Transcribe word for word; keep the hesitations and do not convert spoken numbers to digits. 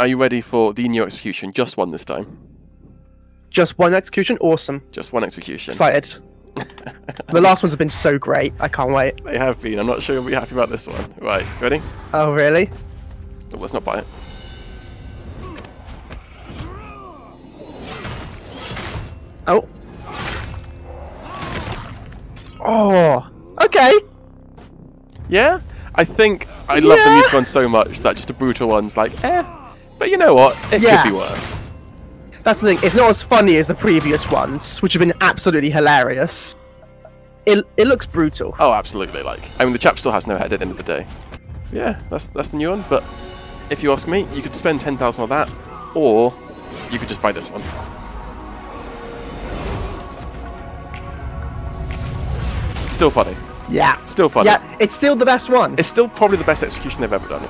Are you ready for the new execution? Just one this time. Just one execution? Awesome. Just one execution. Excited. The last ones have been so great. I can't wait. They have been. I'm not sure you'll be happy about this one. Right, ready? Oh, really? Oh, let's not buy it. Oh. Oh. Okay. Yeah? I think I love yeah. the music one so much that just a brutal one's like, eh. But you know what? It yeah. could be worse. That's the thing. It's not as funny as the previous ones, which have been absolutely hilarious. It it looks brutal. Oh, absolutely. Like, I mean, the chap still has no head at the end of the day. Yeah, that's that's the new one. But if you ask me, you could spend ten thousand on that, or you could just buy this one. Still funny. Yeah. Still funny. Yeah, it's still the best one. It's still probably the best execution they've ever done.